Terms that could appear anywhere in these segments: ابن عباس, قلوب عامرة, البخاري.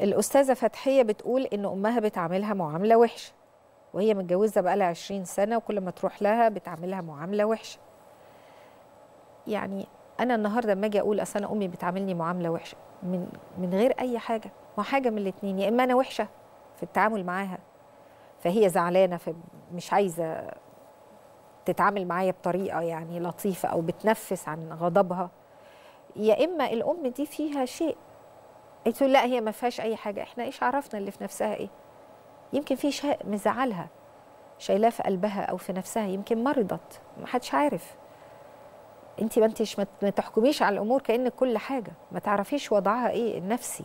الأستاذة فتحية بتقول إن أمها بتعاملها معاملة وحشة وهي متجوزة بقالها 20 سنة، وكل ما تروح لها بتعاملها معاملة وحشة. يعني أنا النهاردة لما أجي أقول أصل أنا أمي بتعاملني معاملة وحشة من غير أي حاجة، وحاجة من الاتنين، يا إما أنا وحشة في التعامل معاها فهي زعلانة فمش عايزة تتعامل معايا بطريقة يعني لطيفة أو بتنفس عن غضبها، يا إما الأم دي فيها شيء. تقول لا هي ما فيهاش أي حاجة، إحنا إيش عرفنا اللي في نفسها إيه؟ يمكن في شيء مزعلها شايلاه في قلبها أو في نفسها، يمكن مرضت، ما حدش عارف. أنت ما أنتش ما تحكميش على الأمور كأن كل حاجة، ما تعرفيش وضعها إيه النفسي.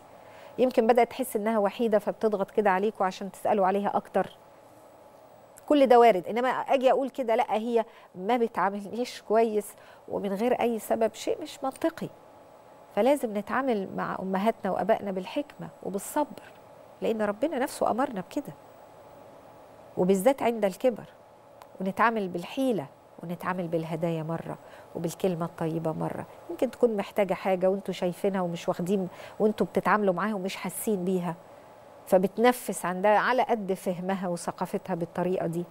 يمكن بدأت تحس إنها وحيدة فبتضغط كده عليكوا عشان تسألوا عليها أكتر. كل ده وارد، إنما أجي أقول كده لا هي ما بتعاملنيش كويس ومن غير أي سبب، شيء مش منطقي. فلازم نتعامل مع أمهاتنا وأبائنا بالحكمة وبالصبر، لأن ربنا نفسه أمرنا بكده، وبالذات عند الكبر. ونتعامل بالحيلة، ونتعامل بالهدايا مرة، وبالكلمة الطيبة مرة. يمكن تكون محتاجة حاجة وانتوا شايفينها ومش واخدين، وانتوا بتتعاملوا معاها ومش حاسين بيها، فبتنفس عن ده على قد فهمها وثقافتها بالطريقة دي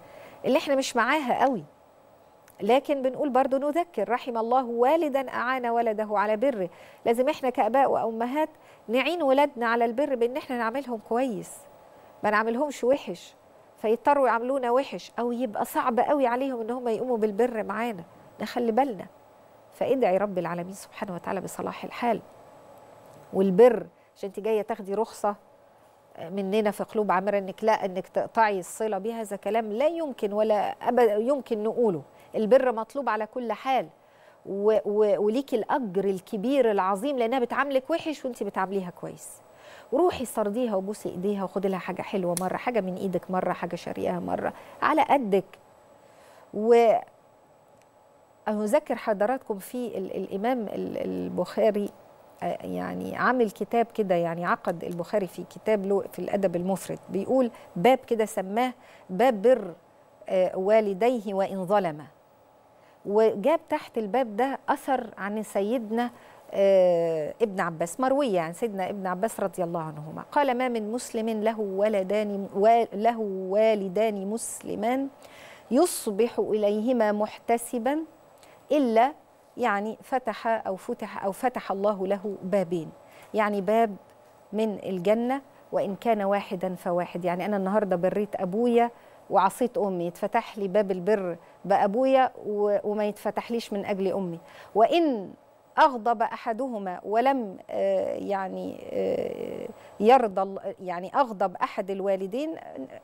اللي احنا مش معاها قوي. لكن بنقول برضو نذكر رحم الله والدا أعان ولده على بره. لازم احنا كأباء وأمهات نعين ولادنا على البر بإن احنا نعملهم كويس، ما نعملهمش وحش فيضطروا يعملونا وحش أو يبقى صعب قوي عليهم إن هم يقوموا بالبر معانا. نخلي بالنا، فادعي رب العالمين سبحانه وتعالى بصلاح الحال والبر. عشان انت جاية تاخدي رخصة مننا في قلوب عامرة انك لا انك تقطعي الصلة بها، هذا كلام لا يمكن ولا يمكن نقوله. البر مطلوب على كل حال، وليكي الأجر الكبير العظيم لأنها بتعاملك وحش وانت بتعامليها كويس. وروحي سرديها وبوسي ايديها وخدي لها حاجة حلوة مرة، حاجة من ايدك مرة، حاجة شاريها مرة على قدك. وأذكر حضراتكم في الإمام البخاري، يعني عامل كتاب كده، يعني عقد البخاري في كتاب له في الأدب المفرد، بيقول باب كده سماه باب بر والديه وإن ظلمه. وجاب تحت الباب ده أثر عن سيدنا ابن عباس، مروية عن سيدنا ابن عباس رضي الله عنهما قال ما من مسلم له والدان مسلمان يصبح إليهما محتسبا إلا يعني فتح الله له بابين، يعني باب من الجنة وإن كان واحدا فواحد. يعني أنا النهاردة بريت أبويا وعصيت أمي، يتفتح لي باب البر بأبويا وما يتفتحليش من أجل أمي. وإن أغضب أحدهما ولم يعني يرضى، يعني أغضب أحد الوالدين،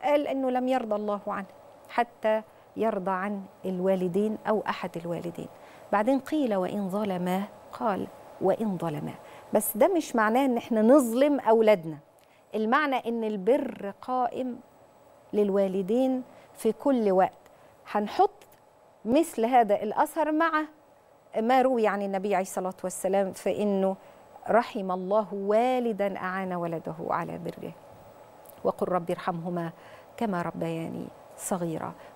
قال إنه لم يرضى الله عنه حتى يرضى عن الوالدين أو أحد الوالدين. بعدين قيل وإن ظلماه، قال وإن ظلماه، بس ده مش معناه إن احنا نظلم أولادنا. المعنى إن البر قائم للوالدين في كل وقت. هنحط مثل هذا الأثر مع ما روي عن النبي عليه الصلاة والسلام في إنه رحم الله والدا أعان ولده على بره، وقل رب ارحمهما كما ربياني صغيرة.